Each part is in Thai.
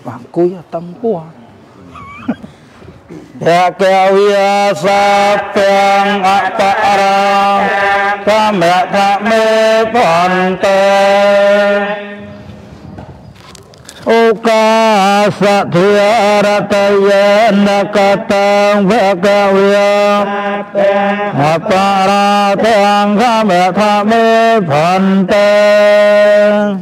Bangku ya tempuan. Ya kaya sapeng apa arang kamera kami pantai. Uka satya rataya nakatang berkaya apa arang kamera kami pantai.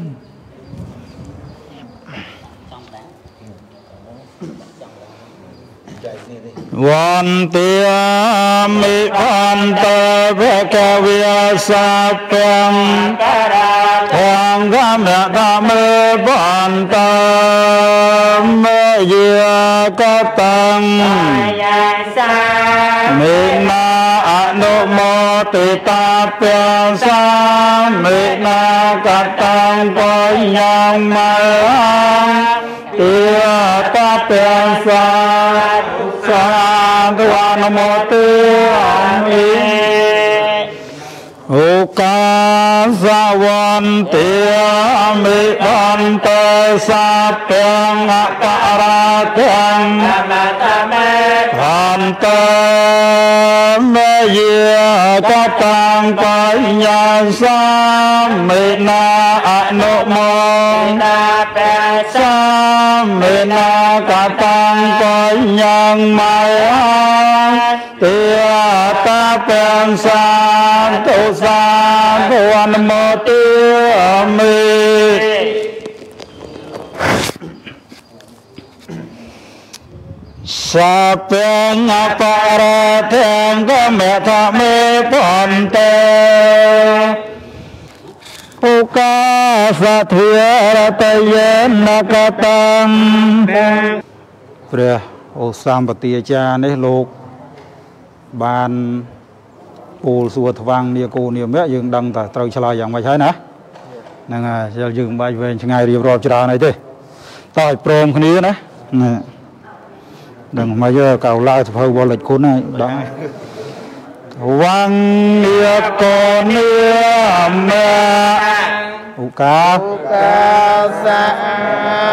วันเตียมิพันเตเวกเวียสัพเพมทางกรรมกรรมบันเตเมยกตังมินาอนุโมติตาเปียสามินากตังปัญญามลังเตียตาเปียสาสังฆานโมติอันอิโอกาสวันเตียมิพันเตสัพเพอัปราทังพันเตเมยกตังปัญญาสามินาอนุโมติเมนากตังปัญญามลังเตียตาเปียงสันตุสังฆานโมติอามิสัพเพอัปราทังกัมมัทเมปันเตอุกาสัทธิรตยนกตังพระโอสามปฏิอาจารย์ในโลกบานปูสวดวังเนียกูเนียมะยังดังแต่เตาฉลาอย่างไม่ใช่นะนั่งจะยืมใบเวรช่างไงเรียบร้อยจราในเต้ต่อยโปร่งคนนี้นะดังมาเยอะเก่าลายเผาบอลเล็กคนนี้ดังวังเนียกูเนียมะอุกาสะ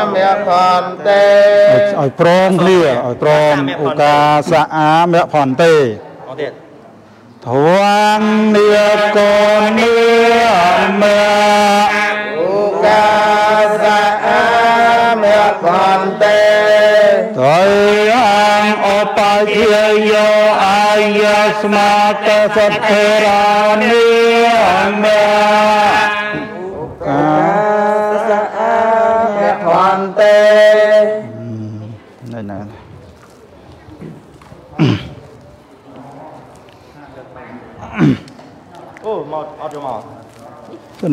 เมผ่อนเตอ่อยโปร่งเคลียร์อ่อยโปร่งอุกาสะเมผ่อนเตทวงเนียโกเนียเมอุกาสะเมผ่อนเตทยังอปาเยโยอายาสมาเตสัทเทราเนียเม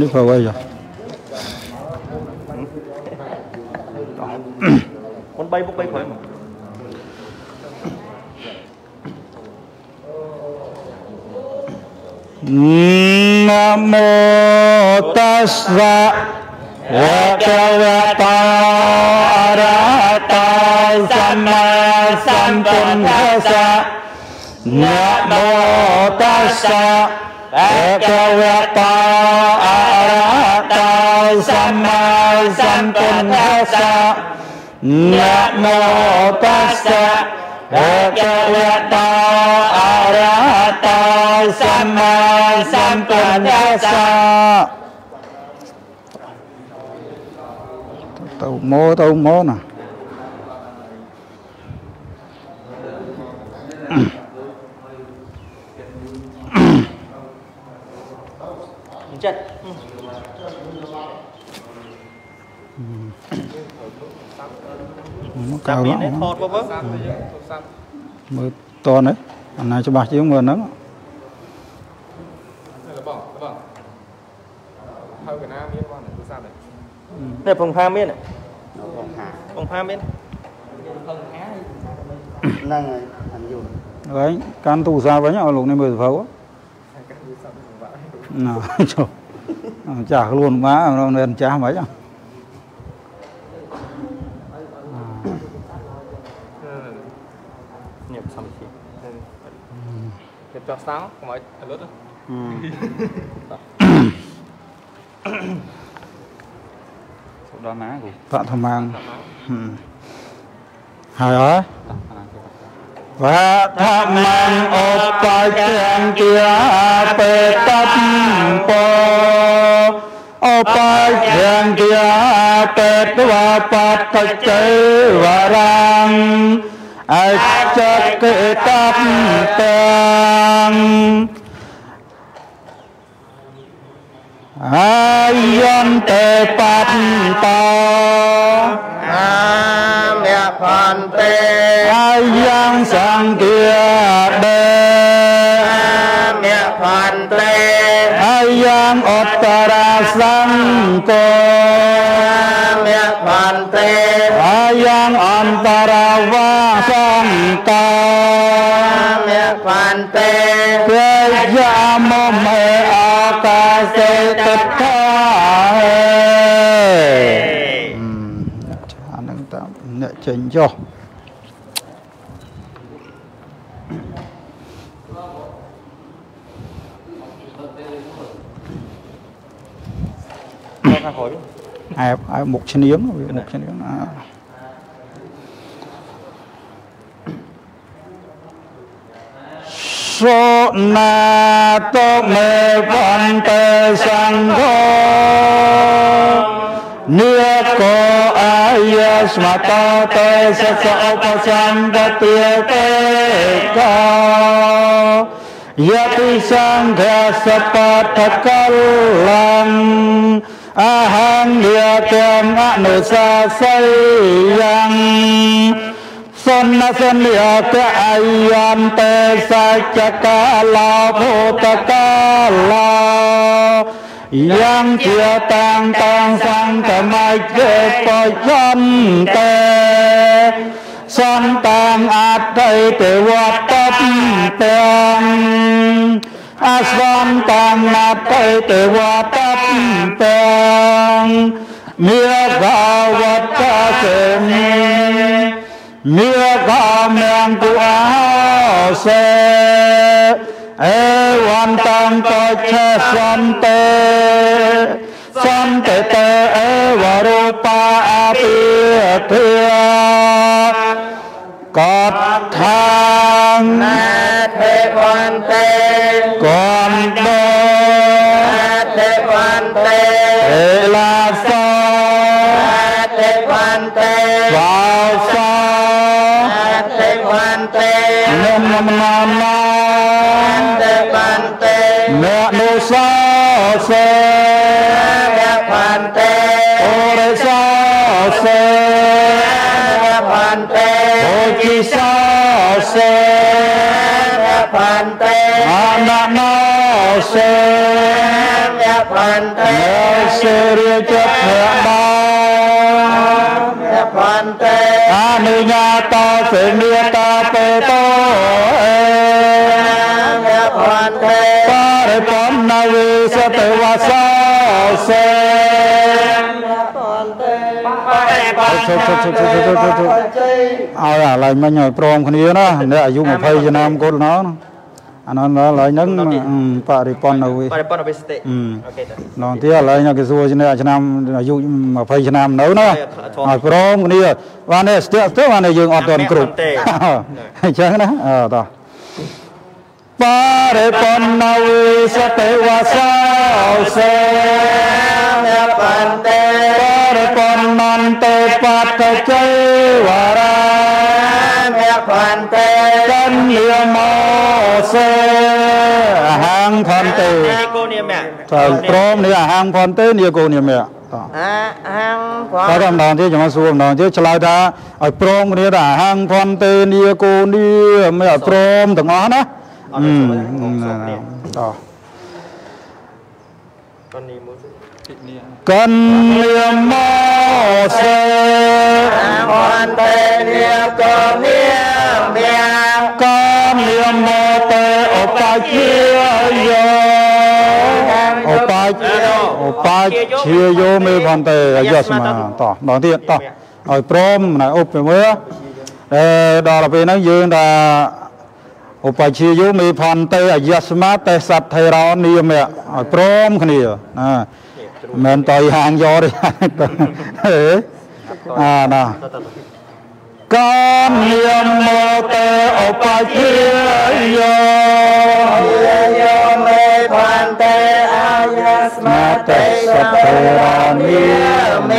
นี่พอไว้เหรอคนใบบุกใบเผยมั้งนะโมตัสสะภะคะวะโตอะระหะโตสัมมาสัมพุทธัสสะนะโมตัสสะภะคะวะโตสัมมาสัมพุทธัสสะนะโมตัสสะภะคะวะโตอะระหะโตสัมมาสัมพุทธัสสะเต้าโมนะจัดจับมีดให้ทอดบ่บ่มือตอนนี้อันไหนจะบาดเจ็บมือนั้นเนี่ยพงพาเมียนพงพาเมียนนั่งอันอยู่ไว้การตูซาไว้เนี่ยเอาลงในมือเผาน่ะจบจ่าล้วนม้าเราเดินจ่าไหมจ๊ะcho sáng không phải lướt đâu. Tọa thầm mang Hài hả? Vạ thầm mang ốp tài kèm kia Pê tắp bò Ốp tài kèm kia Pê tòa bát thạch chế và răng Ách chất kê tắp tăng Ayom te patta Amya phante Ayom sangkya de Amya phante Ayom ottara sangko Amya phante Ayom antara vasangka Amya phante Kaya mome akase chỉnh cho ai một chân yếm một chân yếm số na to mê văn tê sang go Nưa cô ai mà ta tê sẽ sao có sang ta tê tê cao Yati sang thê sẽ ta thật cao lăng A hang địa kèm á nửa xa xây lăng Sơn na sơn địa kê ai yam tê sai cha ca la vô ta ca la Yang chia tang tang sang tam mai kê po yam tê Sang tang át đây tê hoa tóc tang Aswan tang át đây tê hoa tóc tang Mía gà vật ca sê mi Mía gà mẹng cụ áo sê Ê hoàn tăng coi chê xoan tê tê ê và rô pa á tía thưa Cọt thang á thê quan tê Còn đô á thê quan tê Ê la phó á thê quan tê Vào phó á thê quan tê Nôm nôm nôm nôm Mẹ nô xa xe Mẹ phản tê Ô đê xa xe Mẹ phản tê Ô chi xa xe Mẹ phản tê Mà nạ nô xe Mẹ phản tê Mẹ xe riêng chất mẹ bao Mẹ phản tê Ta nữ nhà ta phải đưa ta về tố Mẹ phản tê Pon na vi sa te wa sa se. Ai à lại mấy người pro không nhiều đó, để ai dùng một phây cho nam cô nó, anh nói lại những paripon na vi. Nói tiếc lại những cái xua cho nên cho nam dùng một phây cho nam nấu nó, ai pro không nhiều,วันnày tiếcวันnày dùng ở tuần cục, chán đó, đó. Paripannavi satewa saose Pante Paripannante patachaiwara Pante Taniyamose Ahang Pante Prom ni Ahang Pante ni aku ni mẹ Ahang Pante Kau ram dang je jangan suam dang je celai dah Prom ni dah Ahang Pante ni aku ni mẹ Prom tengah na Cần niềm mô sơ Hoàn tê niềm cơ niềm miệng Cần niềm mô tê ổ bà chia vô Ổ bà chia vô mê hoàn tê Yes mà Đó tiện Ở prom này ốp về mưa Đó là vì nó dương là Hãy subscribe cho kênh Ghiền Mì Gõ Để không bỏ lỡ những video hấp dẫn เหมือนต่อยหางยอเลยนะก้อนเยี่ยมโมเตอปะเชียโยเมพันเตอายาสมาเตสเปรานิเม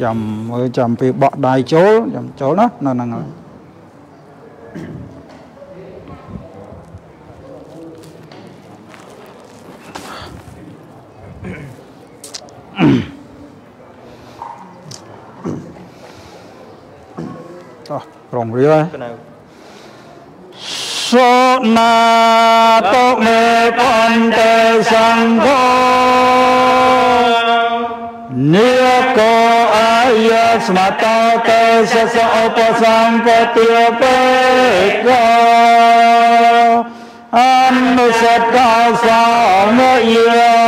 จำเออจำไปบ่ได้โจจำโจนะนั่นนั่นรองเรียกโสนาโตเมปันเตสังโฆเนโกอายะสมาตาเตสสะอุปสังกติเปกะอันนุสัตตาสามยา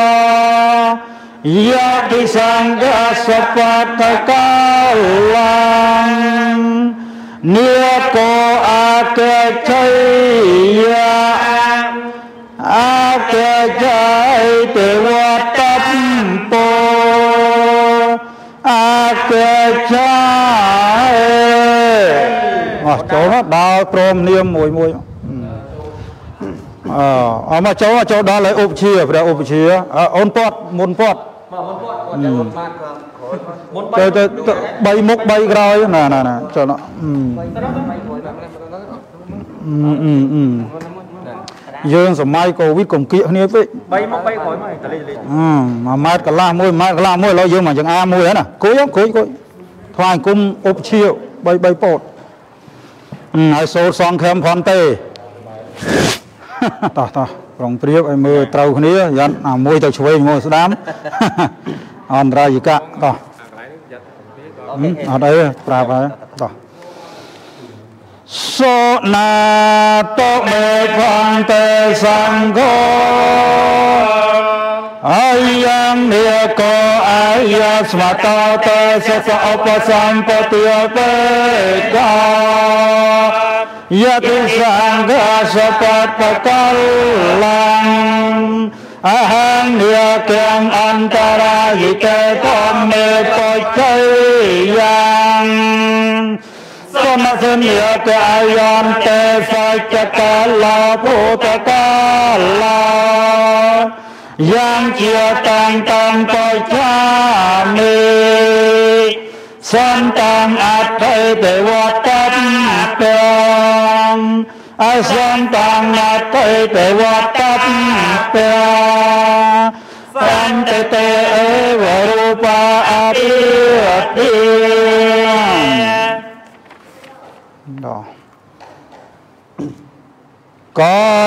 ยะทิสังกะสัพพะตะกาลังเนโกอาเกชัยยะอาเกชัยเตวะตัมโปอาเกชัยอ๋อโจ้ดาวโครมเนียมมวยมวยอ๋อมาโจ้โจ้ดาวเลยอุปเชียเดี๋ยวอุปเชียอุนปอดมุนปอดใบมุกใบกรอยน่ะน่ะน่ะเจ้าเนาะยืนสมัยโควิดกลมเกลียวนี่พี่ใบมุกใบกรอยไม่แต่เลยมาดกะลาโมยมาดกะลาโมยเรายืนมาจังอาโมยน่ะคุยคุยคุยทวายกุมอบเชี่ยวใบใบโปดไอโซซองเข้มพรเตต่อต่อรองเปรียบไอ้มือเตาคนนี้ยันมวยจะช่วยมวยสนามอันไรอยู่กะต่อเอาได้ปราบไปต่อโสนาโตเมพันเตสังโฆอายังเนโกอายัสมาตาเตสสะอุปสัมปติเปกายะติสังฆาสะปัตตะกาลังอาหังเนเกียงอันตรายิเตตเมปเชยังสมสเนเกายอนเตสัจกาลาโพตกาลายังเกียตังตังปชามีสันตังอัตถิเตวะตัมเปงอสันตังอัตถิเตวะตัมเปงสันเตเตเอวรูปาอาทิติดอกก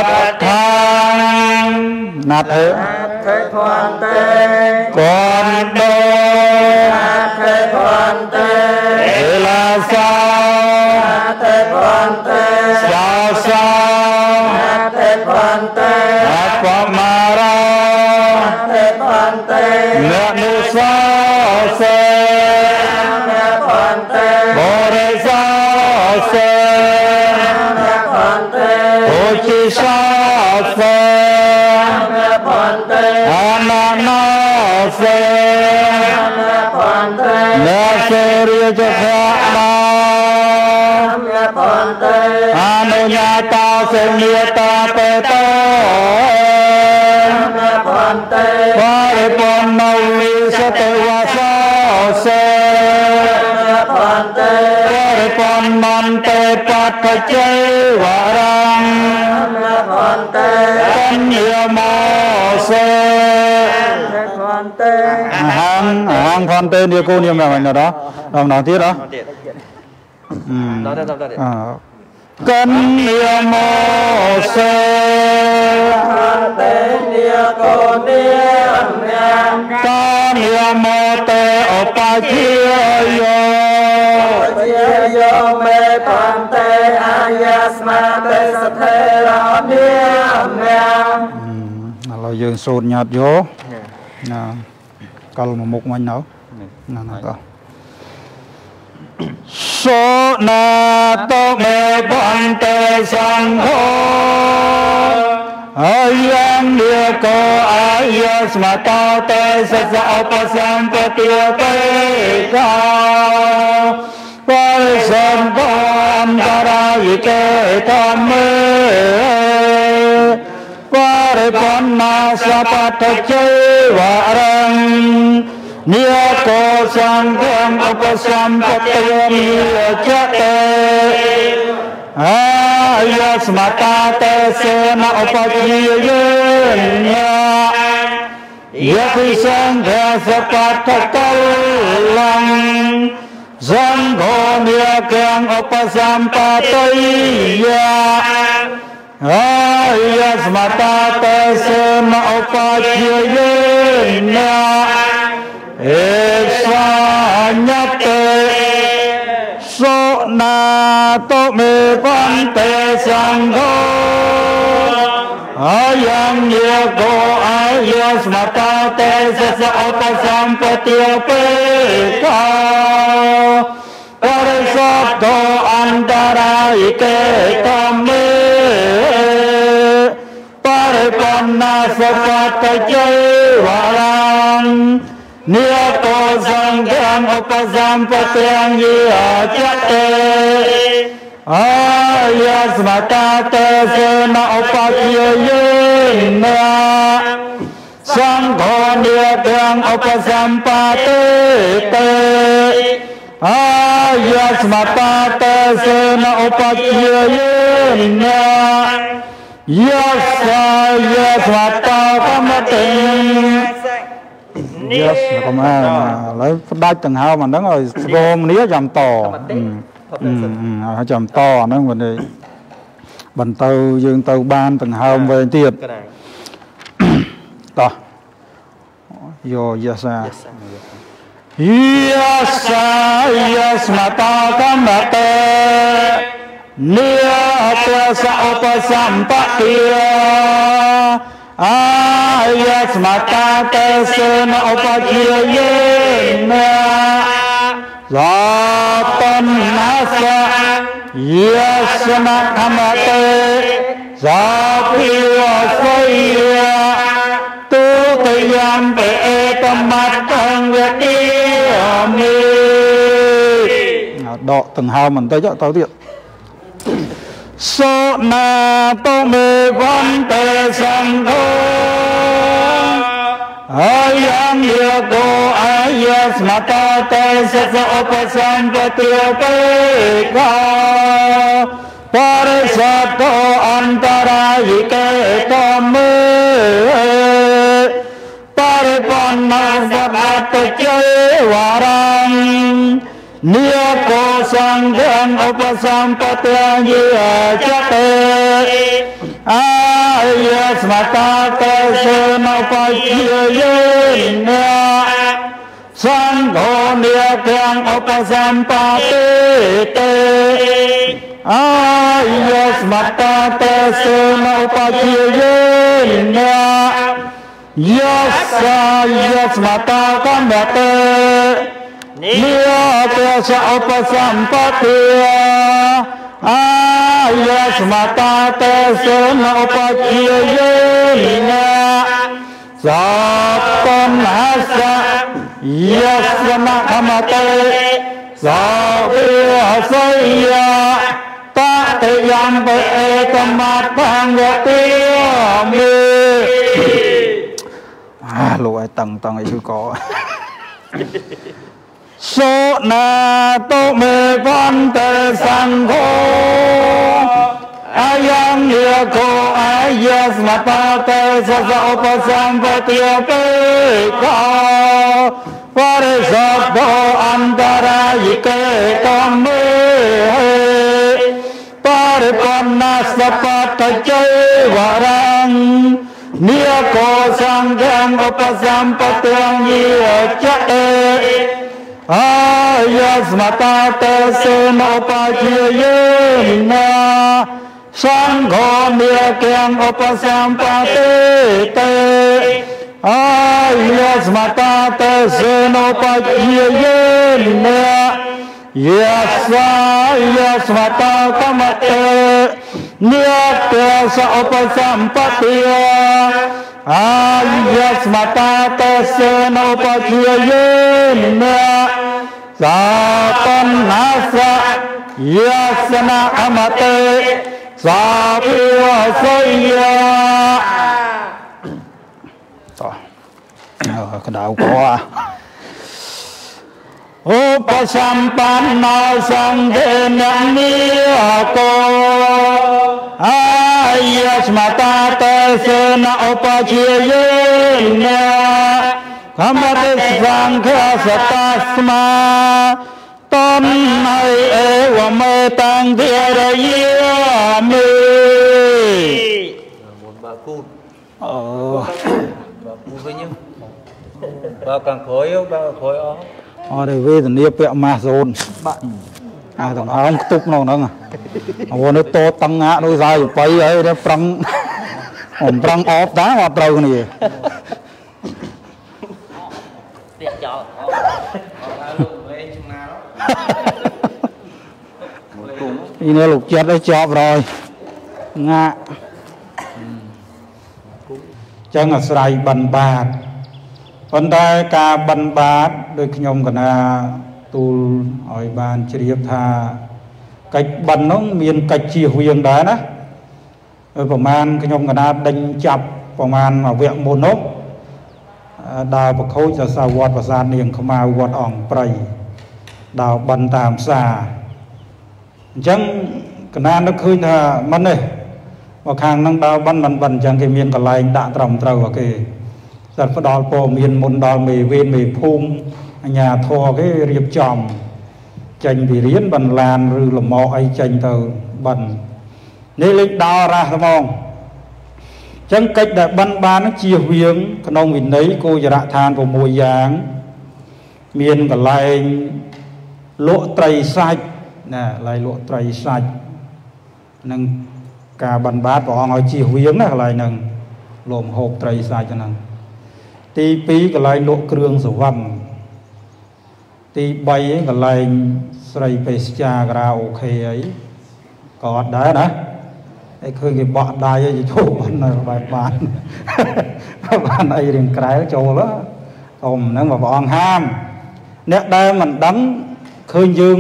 ฏฐานนัตเถทวันเตกอนโตนัตเถทวันเตเอลาสานัตเถทวันเตสาสานัตเถทวันเตอัปปมารานัตเถทวันเตเนนุสาเสนัตเถทวันเตบริสาเสนัตเถทวันเตโอชิสาเสเสนียตาเปโตวาริปนนวิสเตวะสเสวาริปนนันเตปัตเจวารังปัญญาโมเสหังหังพันเตเดียกูเนียมอะไรเนี่ยนะเราหนอนที่นะกันเดียโมเสหันเตเดียโกเดียเมียกันเดียโมเตอปะเชียโยเมปันเตอายาสมาเตสเทราเดียเมียเรายืนสูดหยาดโยนะกลมมุกมันเนาะนั่นก็โสนาโตเมปันเตสังโฆ เรื่องเดียวก็อาเยสมาตาเตสสะอุปสัมปติเตกาปริสัมปอันตรายเตธรรมเมปริปันนาสัพพะทัจเจวะรังเนียโกสังฆังอุปสัมปติวิจเตอาญาสมาตาเตเสนาอุปจิเยนยะภิสังฆสัพพะทัตลังสังโฆเนียกังอุปสัมปติยะอาญาสมาตาเตเสนาอุปจิเยนเอสาญัตเตโสนาโตเมวันเตสังโฆอายังเยโกอายัสมาตาเตสสะอุปสัมปติเปกาปริสัพโตอันตรายเตธรรมเมปริปันนาสัพพะทัจเจวะรังเนียโกสังฆังอุปสัมปติวิจเตอายัสมาตาเตเสนาอุปจิเยนสังโฆเนียกังอุปสัมปติเตอายัสมาตาเตเสนาอุปจิเยนยัสสายัสมาตาภมติเยสก็มาแล้วได้ตังหามันนั่งเลยโกมนี้จำต่อจำต่อนั่งวันนี้บันเตายืนเตาบานตังหาไปเตียบต่อโยเยสาเยสาเยสมาตาคัมเตเนียตัวสะอุปสัมปติอาญาสมาตาเตเสนาอุปจิเยนสัพพนัสสะยาสมาธรรมเตสัพพิวะไสยะตุติยัมเปเอตมัตตังเวทิมิดอกตึงหามันเตยะเตาเดียโสนาโตเมวันเตสังโฆอายังเยโกอายัสมาตาเตสสะอุปสัมปติเปกาปริสัพโตอันตรายเตธรรมเมปริปันนาสัพพะทัจเจวะรังเนียโกสังฆังอุปสัมปติวิจเตอายัสมาตาเตเสนาอุปจิเยนสังโฆเนียกังอุปสัมปติเตอายัสมาตาเตเสนาอุปจิเยนยัสสายัสมาตาคัมเตนิยตสะอุปสัมปติอายัสมาตาเตเสนาอุปจิเยนสัพพนัสสะยัสมาธรรมเตสัพพิวะไสยะตติยัมเปเอตมัตตังเวทิมิโลไอตังตังไอชื่อก่อโสนาโตเมวันเตสังโฆอายังเยโกอายัสมาตาเตสสะอุปสัมปติเปกาปริสัพโตอันตรายเตธรรมเมปริปันนาสัพพะทัจเจวะรังเนียโกสังฆังอุปสัมปติวิจเตอายัสมาตาเตเสนาอุปจิเยนสังโฆเนียกังอุปสัมปติเตอายัสมาตาเตเสนาอุปจิเยนยัสสายัสมาตาคัมเต เนื้อเตือนสอบสัมปติยาอาญาสมาตาเตเสนอุปเทียเยนสาปนาสะยาสนาอมเตสาปิวสยาต่อกระดาษคออุปสัมปันโนสังเดนะนิโกอายะสมาตาเตเสนะอุปเชียเยนะธัมมติสังฆสตัสมาตันไนเอวเมตังเทระยามิมนบากูดบากูดไปยังบากังโขยบาโขยอ๋ออ๋อเดี๋ยววิธีนี้เปียมาโซนต่างหากต้องตุกน้องนั่งวันนี้โตตั้งหน้าโดยใจไปไอ้เด็กปรังผมปรังออฟด้ามาเปล่ากันนี่เด็กจออีเนี่ยลูกจัดได้จอบรอยงะจังอัศรัยบันบาดปัญญาการบันบาดโดยขยมกันนะตูลออยบานเฉียบทาไก่บันน้องเมียนไก่จีหุ่นได้นะประมาณขยมกันนะดังจับประมาณมาเวียงโมนกดาวประเขาจะสาวดประสานเนียงขมาวดอ่องไพรดาวบันตามสาจังกันนะนึกขึ้นฮะมันเลยว่าคางนั่งดาวบันบันจังเมียนกันไรด่าตรำตราวเกจัดพอดอลโปมีนมนดอลมีเวนมีภูมิญาทอก็เรียบจอมจันวิริยบันลานหรือหลมอไอจันเตอบันนี่เล็กดอราสมองจังเกตแต่บันบานเชียวเวียงขนมวินไหนกูจะละทานผมมวยยางเมียนกับลายโลไตรไซน่ะลายโลไตรไซนั่งกาบันบานบอกเอาเชียวเวียงนะลายนั่งลมหกไตรไซจังนั่งตีปีกับลายโลเครื่องสวรรค์ตีใบกับลายใส่เปสชากราโอเคไอ้กอดได้นะไอ้คือไอ้บ่ได้ไอ้ทุกคนในบ้านไอ้เรื่องไกลโจแล้วตมนั่งมาบอกห้ามเนี่ยได้มันดังคืนยืน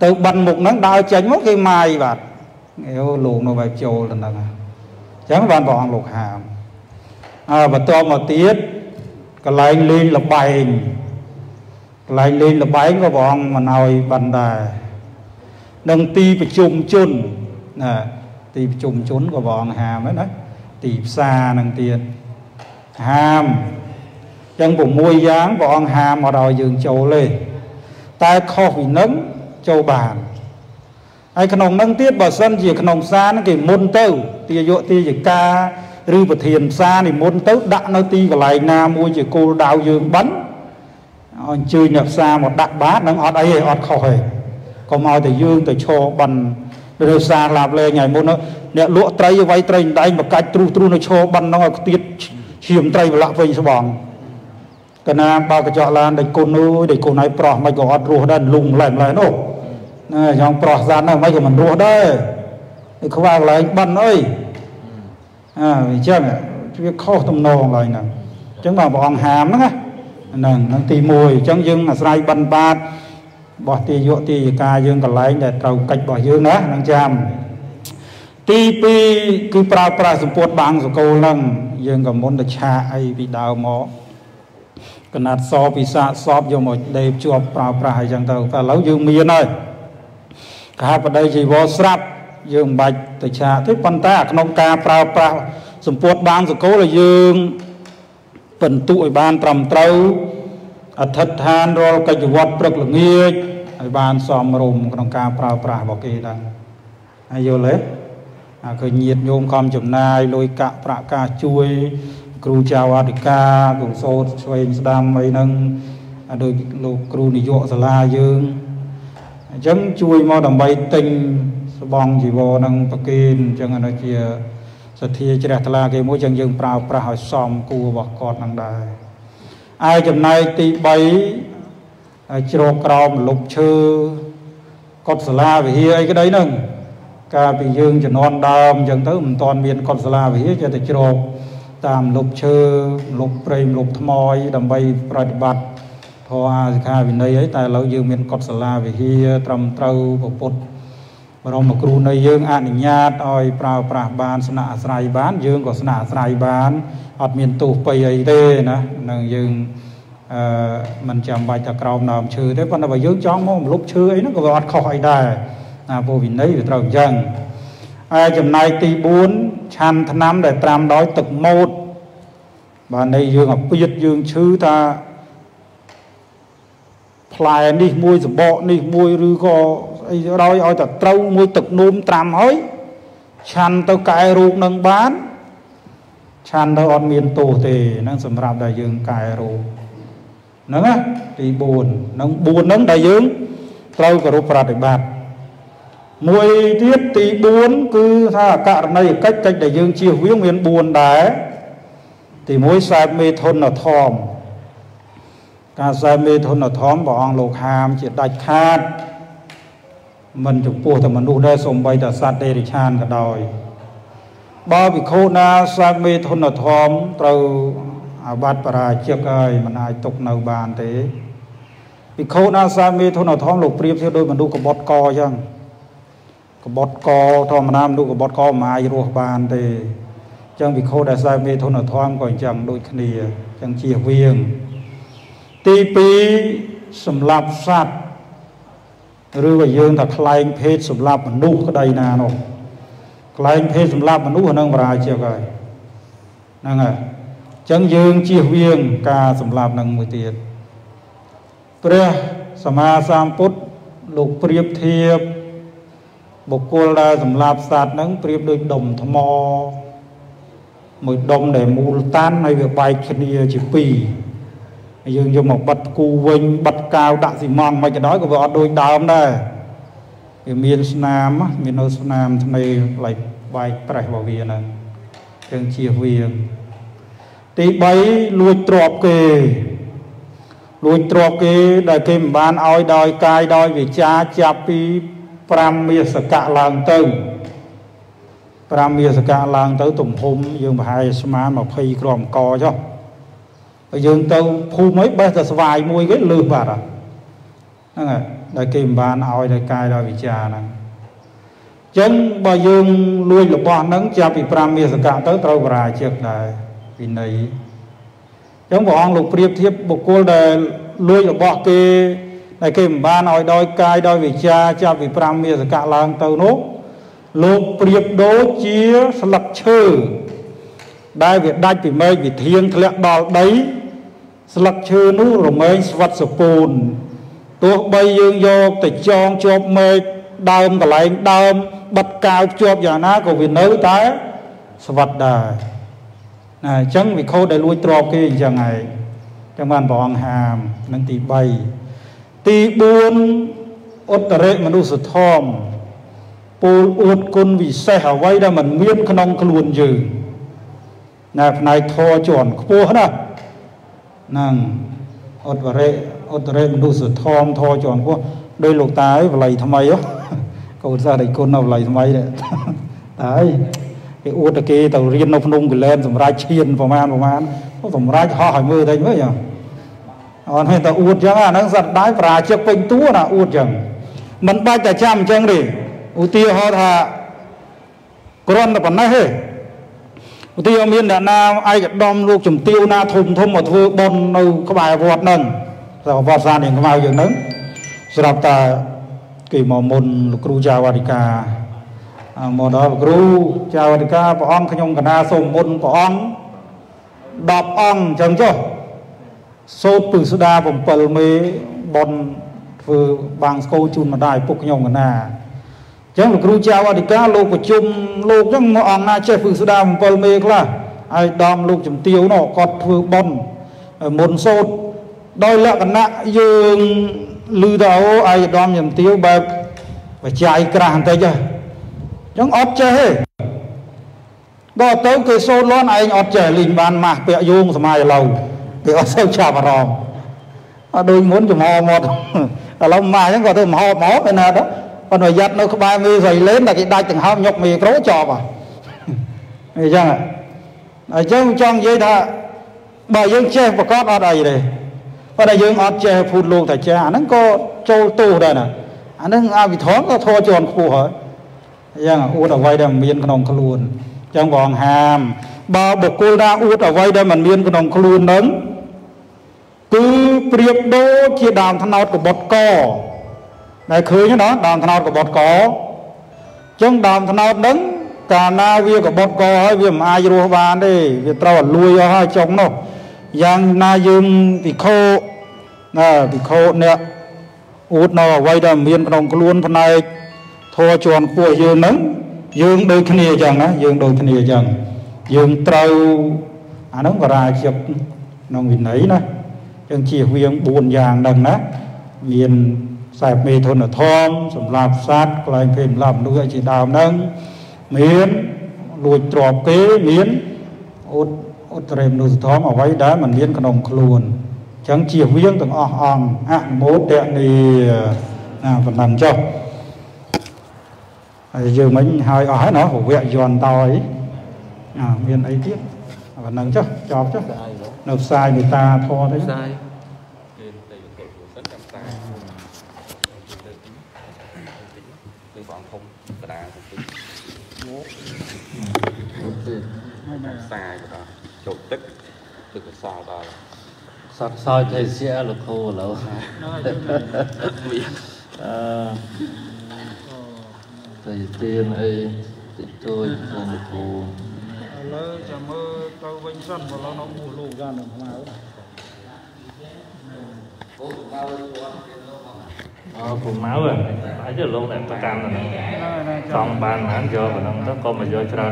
ตัวบันมุกนั้นดาวเจ๋งมากเลยไม่บาดเอวหลวงในใบโจนั่นน่ะเจ้าบ้านบอกหลวงห้ามบัดตัวมาเตี้ยก็ไล่เลี้ยงละใบไล่เลี้ยงละใบก็บอกมันเอาบันไดดังตีประชุมชนนะตีประชุมชนก็บอกห้ามนะตีซาดังเตี้ยห้ามยังผมมวยย้างบอกห้ามมาเรายืนโจเลยตายคอหินนั้นโจบานไอ้ขนมนั่งเตี้ยบ่อสั้นจีขนมซานกี่มุนเต้าเตี้ยโยตีจีกาหรือประเทียนซาในมนต์เต้าดักนาตีกับไหลนามวยจีกูดาวยืนบันจืดหยับซาหมดดักบ้านนั่งอดไอ้อดคอยก็มาแต่ยืนแต่โชว์บันเดือดซาหลับเลยไงมนต์เนี่ยลวดไตรไว้ไตรได้แบบการตรูตรูในโชว์บันน้องติดเฉียมไตรมาละไปสว่างกันนะปากระจอกลานได้กูนู้ได้กูนายปลอกไม่ก็อดรัวด้านลุงแหลมแหลมโน่ยังปลอกซานั่งไม่ก็มันรัวได้เขาว่าอะไรบันเอ้ยใช่ไหมที่ข้อตำนองอะไรน่ะจังบอกบอกหามนะนั่งตีมวยจังยึงใส่บันบาดบอกตีโยตีกายึงกับไหลแต่เราไก่บอกยึงนะนั่งจำตีปีคือปลาสมบูรณ์บางสกุลนั่งยึงกับมนต์ชาไอปีดาวหมอขนาดซอปีศาจซอบโยมเดบชัวปลาจังเต่าแต่เรายึงมีน้อยข้าพเจ้าชีวศรัพยืมใบแต่ชาที่ปันตาขนมกาเปล่าสมบูรณ์บางสกุลเลยยืมเป็นตุยบานตรำเต้าอัฐทานรอกระจวัดปลกหลงเงี้ยไอบานซอมรุมขนมกาเปล่าบอกกี่ดังไอโยเล่เคยเหยียดโยมความจมนายลอยกะประกาช่วยครูชาวอดิกากุศลช่วยสดามไอหนึ่งโดยลูกครูนิยมสลายืมจังช่วยมอดำใบติงบองจีโบนังปะกินจังอันเจียสถีเจริญทลาเกมวยจังยังเปล่าหอยซอมกูบอกกอดนังได้ไอจำนายตีใบโจรกรอมหลบเชื่อกดสลาไปเฮียไอก็ได้หนึ่ง การไปยืนจะนอนดามอย่างเติมตอนเมียนกอดสลาไปเยอะจะติดโจกตามหลบเชื่อหลบเปรย์หลบทมอยดำไปปฏิบัติทออาสิกาวินัยไอ้แต่เรายืนเมียนกอดสลาไปเยอะตรำเต้าปปุตเรามากรูในยืนอ่านอย่างยาดอ้อยปราปราบานสนาสายบ้านยืนก็สนาสายบ้านอัดเมียนตูไปไอเด้นะนั่งยืนมันจำใบจากเรานำเชื่อได้เพราะเราไปยืนจ้องมองหลบเชื่อไอ้นั่นก็วัดคอยได้โบวินัยอยู่ตรงยังจำนายตีบุญชันทน้ำได้ตามร้อยตึกโมดบ้านในยืงอ่ะประยุทธ์ยืงชื่อตาพลายนี่มวยสบกนี่มวยหรือก็ร้อยเอาแต่เต้ามวยตึกนุ่มตามห้อยชันเต้ากายรูปนังบ้านชันเต้าอ่อนเมียนโตเตนั่งสำหรับได้ยืงกายรูปนั่นนะตีบุญนั่งบุญนั่งได้ยืงเต้ากระรูปปฏิบัติมวยทิพตีบุญคือถ้ากะในcách cách để dương chiều viếng miền buồn đá thì mối sai mê thôn ở thòm cả sai mê thôn ở thòm bảo ăn lộc hàm chỉ đạch khát mình chụp bùa thì mình đủ để sùng bay đã sát đề đi chan cả đời bao bị khô na sai mê thôn ở thòm từ à bát bà chiếc ơi mình ai tục nào bàn thế bị khô na sai mê thôn ở thòm lộc priệp theo đôi mình đủ có bọt co chăngกบฏกอทอมน้ำดูกบฏกอมาอยู่รัวบานเตจังวิโคได้สายเมธนทอมก่อนจังโดยคณีจังเชียเวียงตีปีสำหรับสัตว์หรือว่ายืนแต่คลายเพศสำหรับมนุษย์ก็ได้นานออกคลายเพศสำหรับมนุษย์นั่งปลาเชียวกันนั่งอ่ะจังยืนเชียเวียงกาสำหรับนั่งมือเตียนเปรียสมาสามพุทธลูกเปรียบเทียบบุคคลได้สำหรับสัตว์นั้นเปรียบด้วยดมทมอเหมือนดมแต่มูลตันในเว็บไซต์คนเดียวจีปียังอยู่มาบัดกูเวงบัดกาวดักสีมองไม่จะน้อยก็ว่าโดยดามได้มีนสนามมีนสนามทำไมไหลใบไตรบวเวียนนั้นเชิงเชียเวียนตีใบลุยตรอบเกยลุยตรอบเกยได้เกมบานอ้อยดอยกายดอยวิจาจับปีพระมีสกัดลางเต้าพระมีสกัดลางเต้าตุ่มพุมยืมหายสมานมาพีกรอมกอจ้ะยืมเต้าภูมิเบสสวายมวยก็ลืมบาดอ่ะนั่นไงได้กินบานเอาได้กายได้วิจารณ์นั่นจังบ่ยืมรวยหลบบ่อนั้นจะไปพระมีสกัดเต้าเต้าปลาเชือกได้วินัยจังบ่องหลบเปรียบเทียบบุคคลได้รวยหลบบ่อเกในเกมบ้านอ้อยดอยกายดอยวิชาจะวิปรามเมียสกัดลางเตาโนลูกเปรียบโดเชียสลับเชื่อได้เวียดได้ปีเมย์วิเทียนทะเลดอลได้สลับเชื่อนู้รเมย์สวัสดิ์สปูนตัวใบยืนโยกแต่จองจบเมย์ดามกับไหลดามบัดกาวจบอย่างนั้นก็วินเนื้อท้ายสวัสดิ์ได้จังวิเขาได้ลุยตรอกกี้ยังไงจังบ้านบองหามนันตีใบตีบุญอุตริมนุสธอมปูอุดกุลวิเศษไว้ได้เหมือนเมียนขนองขลุ่นยืนนายทอจวนขบัวนะนั่งอุตริมนุสธอมทอจวนขบัวโดยหลวงตาไหลทำไมอ่ะก็อุตส่าห์ได้คนเอาไหลทำไมเนี่ยตายไอ้อุตริแต่เรียนนพนุ่งกันเล่นสมราชเชียนประมาณก็สมราชห่อหอยมือได้ไหมอย่างอ๋อเห็นแต่อุดยังอ่ะนักสัตว์ได้ปลาเชือกเป็นตัวน่ะอุดยังมันไปแต่จำจังดิอุติหะธากรอนแต่ปัญหาเฮ้อุติเอาเมียนแต่นาไอ้กระดอมลูกจุ่มติวนาทุ่มทุ่มหมดทุบบนเอาขบายวอดนั่งแต่วอดซานเองขบายอย่างนั้นสำหรับแต่กี่หมอมนลูกครูชาวาริกาหมอดาวครูชาวาริกาปองขยงกันนาสมมนปองดอบองจังจ้ะโซตุสดาผมเปิดเมบอลฟือบางโกจุนมาได้พวกยงกันน่ะจังหลวงครูเจ้าอธิการโลกประชุมโลกยังมองหน้าเจ้าฟือสดาผมเปิดเมกล่ะไอ้ดอมลูกจุ่มเตียวเนาะกอดฟือบอลมนโซดได้ละกันนะยืนลือเดาไอ้ดอมจุ่มเตียวแบบไปใจกระหันใจจ้ะจังอดใจเฮ้บ่เต้าเคยโซดร้อนไอ้อดใจลิงบานมาเปียโยงสมัยเราเดี๋ยวเซลชาบารอมโดยม้วนจะมอหมดเรามายังก็เธอมอไปนะ còn người dân nó có 30 giày lớn là cái đai từng hao nhọc mì rối trò mà người dân à người dân trong vậy đó bà dân che và có ở đây này và đại dân ở che phun luôn tại che nó có châu tu đây nè nó ai bị thoáng nó thua tròn phù hợp dân à uất ở vay đây miên con ông khôn trong vòng hàm bà bộc cô ra uất ở vay đây mình miên con ông khôn lớn cứ việc đô chia đàm thằng nào của bọt cò này khơi như đó đàm thằng nào của bọt cò trong đàm thằng nào đứng cả na vi của bọt cò hay vi mà ai rùa bàn đi vi trao lui ra hai chồng nó giang na dương thì khô nè út nó quay đầm miên đồng luôn phần này thua chuồn của dương nắng dương đôi khi này chẳng á dương đôi khi này chẳng dương trao nó có ra chụp nó bị nấy nèจังเจียเวียงบุญอย่างดังนะเวียนสายเมทนทองสำหรับซัดกลายเป็นลำด้วยจีดาวนั่งเมียนลุยตรอบเก๋เมียนอุตเรมดูสท้องเอาไว้ได้มันเมียนขนมครูนจังเจียเวียงต่างอ่างอ่ะโมเดนี่นะพนันเจ้ายืมมันหายอ้ายเนาะหัวเวียย้อนตอยเมียนไอ้เจี๊ยบพนันเจ้าจอบเจ้าเราใส่ในตาทอได้ใส่จบตึกตึกสาวดาวสาวสาวใจเสียลูกโคแล้วใจเตียนไอ้ติดตัวลูกโคlỡ chả mơ tao vinh sân và nó mù lù ra nằm máu cùng máu rồi phải chứ luôn này tôi cam rồi xong bàn mà ăn vô và nó con mà vô cho ra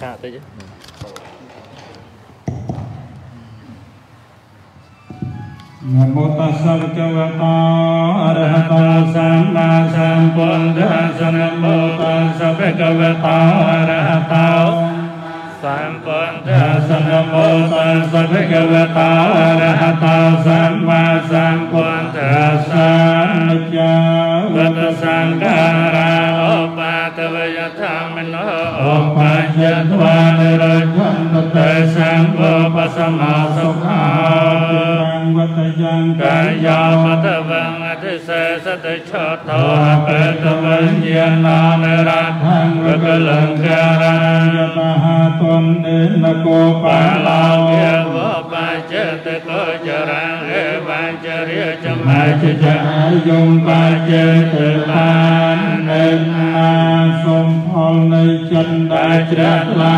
cái hạ tới chứนะโมตัสสะภะคะวะโตอะระหะโตสัมมาสัมพุทธัสสะนะโมตัสสะภะคะวะโตอะระหะโตสัมพุทธัสสะนะโมตัสสะภะคะวะโตอะระหะโตสัมมาสัมพุทธัสสะวัฏสังขาราอุปาทวยธรรมโนอุปาญญวานิโรจันตุเตสังโฆปัสสมาสุขากายามัตวังอธิเสสติชดโทเปตวัญญาณาเนรัตถังระเบลังการังยมหาตนเนนโกปาลาเววปัจเจตโกจรังเอวัญจเรียจมัจจายมปัจเจตปานเนนาสมพลในจันดาจรลา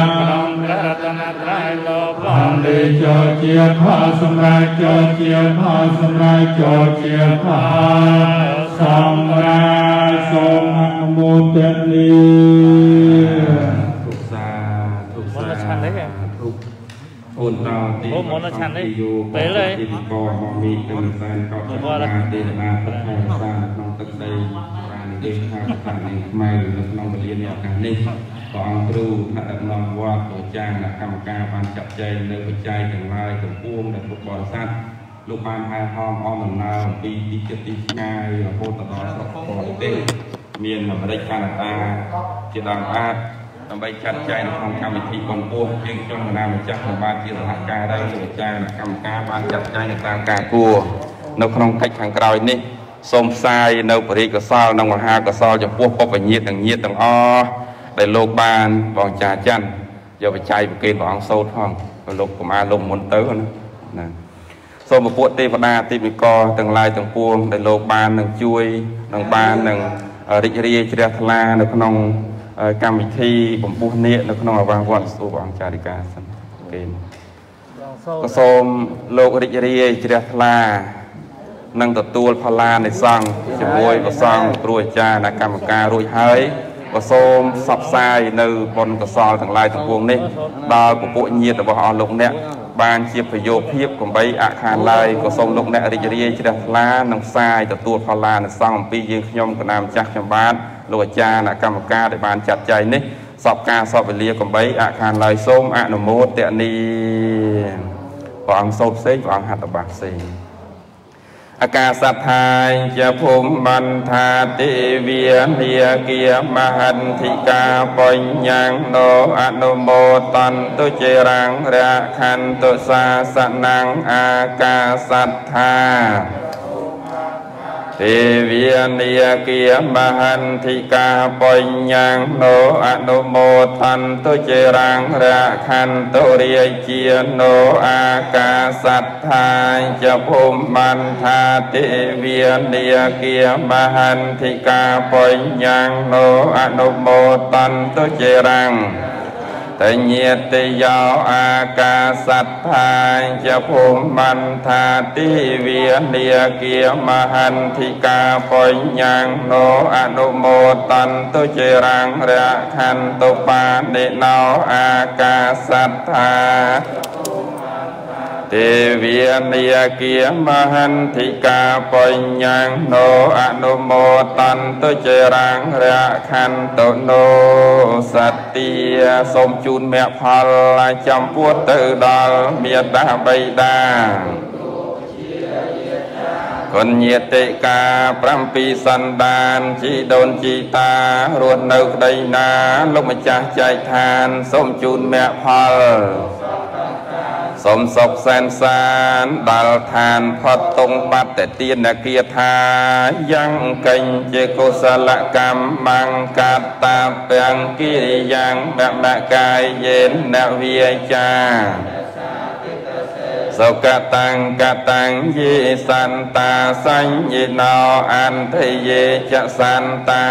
รัตนตรัยโลภังดิโจเจียพาสมราโจเจียพาสมราโจเจียพาสมราสมอนุโมทนีทุกสาทุกสาทุกคนเราติดต่อติอยู่ไปเลยบ่อมีตึงแสนก็จะมาเดินมาประทับตาน้องตึกใดร้านเด็กข้าวสารในไม่หรือน้องเรียนในการนี้กองครูท่านดำรงว่าตัวจ้างและกรรมการบรรจับใจในปัจจัยอย่างไรกับพวงและลูกบอลสั้นลูกบอลไฮฮอมออมหนึ่งนาปีติดติดง่ายโคตรต่อสักปอนเต้เมียนมาได้การตาเจริญอาทำใบจัดใจในทางการวิธีกองพวงเพียงจงนำจักรบาลที่สหการได้หน่วยใจและกรรมการบรรจับใจในทางการกลัวนกน้องไก่ขังกรอยนี่สมไซนกปริกระซ้อนกมหากระซ้อจะพวกพบแบบเงียบต่างเงียบต่างอ้อในโลกบาลบองจ่าจันอย่าไปใจไปเกณฑ์ของโซ่ทองโลกมาลมมนเตอร์นะโซ่มาปวดตีปนาตีมีกอต่างลายต่างพวงในโลกบาลต่างช่วยต่างบาลต่างริชเรียชเรียทลาในขนมกรรมวิธีผมพูดเนี่ยในขนมวางวันสู่บองจ่าดิกาสันเกณฑ์ก็โซ่โลกริชเรียชเรียทลานั่งตัดตัวพลาในสังจะมวยก็สังตรวจจ่าในกรรมการรวยหายก็โซมสับไซในบนกระสอบทางลายทางพวงนี่ดาวกับปุ่นเงียบแต่บ่อลงเนี่ยบางเชียบพยโยเพียบกับใบอาคารลายก็โซมลงเนี่ยริจเรียชิดาลานังไซแต่ตัวพลานสร้างปียืนขยมกับนามจักรชมบ้านโลกจานกรรมการได้บานจัดใจนี่ สอบการสอบไปเรียกกับใบอาคารลายส้มอนุโมทเตนีฝังศพเสกฝังหัตถบาสีอากาศสัทธาจะภูมิบันธาติเวียนเฮียเกียมหันธิกาปัญญาโนอนุโมตันตุเจรังระคันตุสาสนังอากาศสัทธาเทวีนิยเกียมหันธิกาปัญญาโนอนุโมทันตุเจรังระคันตุเรียเจียโนอากาสัทธาจะภูมิบันธาติเวียนิยเกียมหันธิกาปัญญาโนอนุโมทันตุเจรังเตียติยาวอากาสัทธาจะภูมิบันธาติเวียเดียเกียมหันธิกาปัญญาโนอนุโมตันตุเจรังระคันตุปานิโนอากาสัทธาเทวีนิยเกียมหันธิกาปัญญาโนอนุโมตันตุเจรังระคันตุโนสัตติสมจูนเมฆพลจำพวดเตอดาลเมียดาใบดาคนเยติกาพระปีสันดานจีโดนจีตารวนเนกไดนาลูกมจ่าใจทานสมจูนเมฆพลสมศพแสนสารดาลทานพอตรงปัดแต่เตียนเกียทายังเก่งเจโกสละกรรมมังกาตาเปียงกิริยังแบบนากายเย็นนาเวียจาสกตังกตังยิสันตาสัญญิโนอันทเยจสันตา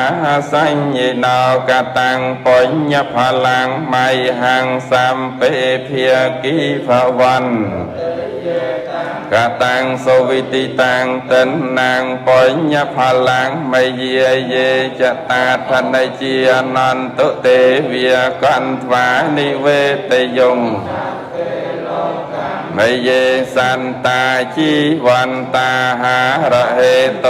สัญญิโนกตังปัญญพลังไมหังสัมเปเพียกิภวันกตังสวิติตังเตนนางปัญญพลังไมเยเยจตาธนเจนันตุเตเวียกันวานิเวตยงไมเยสันตาชีวันตาหาระเหต